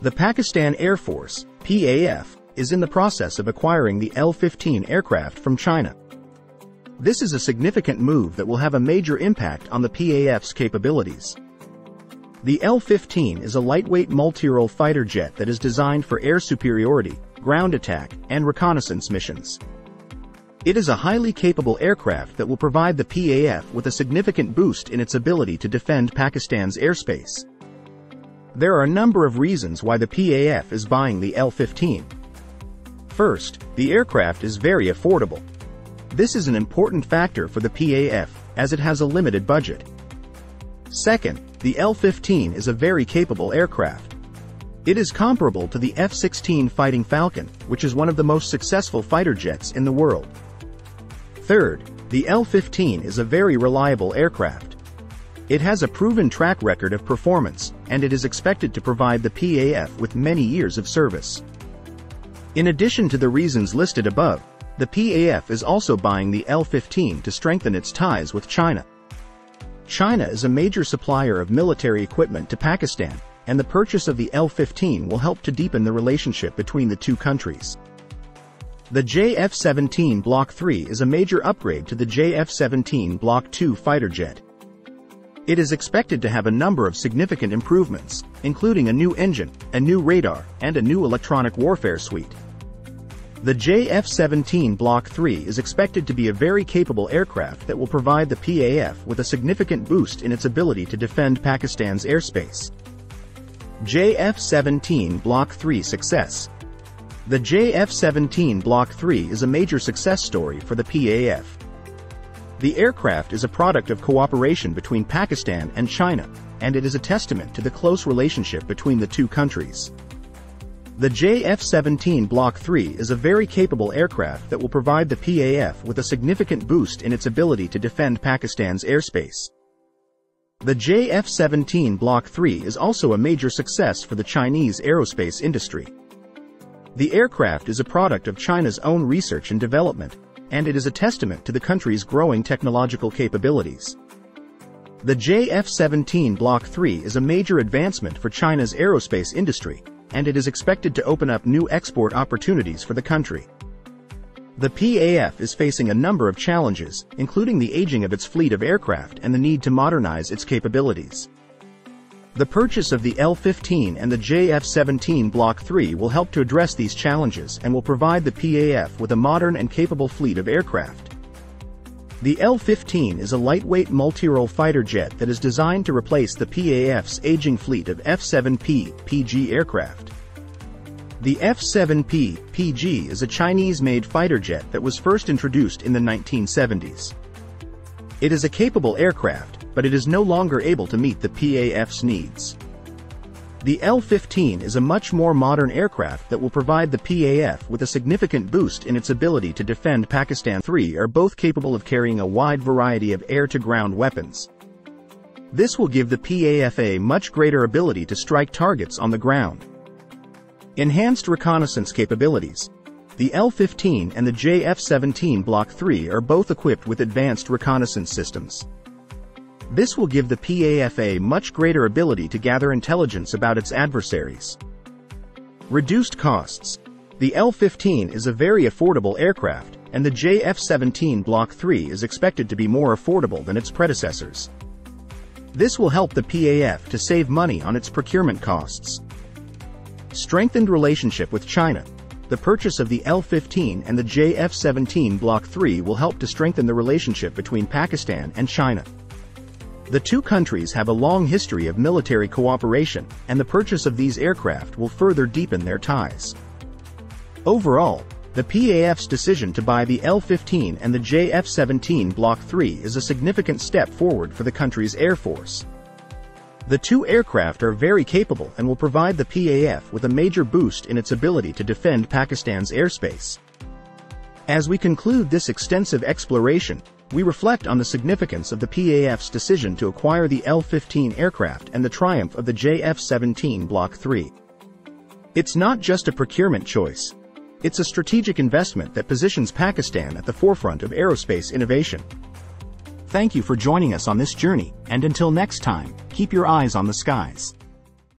The Pakistan Air Force, PAF, is in the process of acquiring the L-15 aircraft from China. This is a significant move that will have a major impact on the PAF's capabilities. The L-15 is a lightweight multirole fighter jet that is designed for air superiority, ground attack, and reconnaissance missions. It is a highly capable aircraft that will provide the PAF with a significant boost in its ability to defend Pakistan's airspace. There are a number of reasons why the PAF is buying the L-15. First, the aircraft is very affordable. This is an important factor for the PAF, as it has a limited budget. Second, the L-15 is a very capable aircraft. It is comparable to the F-16 Fighting Falcon, which is one of the most successful fighter jets in the world. Third, the L-15 is a very reliable aircraft. It has a proven track record of performance, and it is expected to provide the PAF with many years of service. In addition to the reasons listed above, the PAF is also buying the L-15 to strengthen its ties with China. China is a major supplier of military equipment to Pakistan, and the purchase of the L-15 will help to deepen the relationship between the two countries. The JF-17 Block 3 is a major upgrade to the JF-17 Block 2 fighter jet. It is expected to have a number of significant improvements, including a new engine, a new radar, and a new electronic warfare suite. The JF-17 Block 3 is expected to be a very capable aircraft that will provide the PAF with a significant boost in its ability to defend Pakistan's airspace. JF-17 Block 3 success. The JF-17 Block 3 is a major success story for the PAF. The aircraft is a product of cooperation between Pakistan and China, and it is a testament to the close relationship between the two countries. The JF-17 Block 3 is a very capable aircraft that will provide the PAF with a significant boost in its ability to defend Pakistan's airspace. The JF-17 Block 3 is also a major success for the Chinese aerospace industry. The aircraft is a product of China's own research and development, and it is a testament to the country's growing technological capabilities. The JF-17 Block 3 is a major advancement for China's aerospace industry, and it is expected to open up new export opportunities for the country. The PAF is facing a number of challenges, including the aging of its fleet of aircraft and the need to modernize its capabilities. The purchase of the L-15 and the JF-17 Block 3 will help to address these challenges and will provide the PAF with a modern and capable fleet of aircraft. The L-15 is a lightweight multirole fighter jet that is designed to replace the PAF's aging fleet of F-7P-PG aircraft. The F-7P-PG is a Chinese-made fighter jet that was first introduced in the 1970s. It is a capable aircraft, but it is no longer able to meet the PAF's needs. The L-15 is a much more modern aircraft that will provide the PAF with a significant boost in its ability to defend Pakistan. Three are both capable of carrying a wide variety of air-to-ground weapons. This will give the PAF a much greater ability to strike targets on the ground. Enhanced reconnaissance capabilities. The L-15 and the JF-17 Block 3 are both equipped with advanced reconnaissance systems. This will give the PAF a much greater ability to gather intelligence about its adversaries. Reduced costs. The L-15 is a very affordable aircraft, and the JF-17 Block 3 is expected to be more affordable than its predecessors. This will help the PAF to save money on its procurement costs. Strengthened relationship with China. The purchase of the L-15 and the JF-17 Block 3 will help to strengthen the relationship between Pakistan and China. The two countries have a long history of military cooperation, and the purchase of these aircraft will further deepen their ties. Overall, the PAF's decision to buy the L-15 and the JF-17 Block 3 is a significant step forward for the country's Air Force. The two aircraft are very capable and will provide the PAF with a major boost in its ability to defend Pakistan's airspace. As we conclude this extensive exploration, we reflect on the significance of the PAF's decision to acquire the L-15 aircraft and the triumph of the JF-17 Block 3. It's not just a procurement choice. It's a strategic investment that positions Pakistan at the forefront of aerospace innovation. Thank you for joining us on this journey, and until next time, keep your eyes on the skies.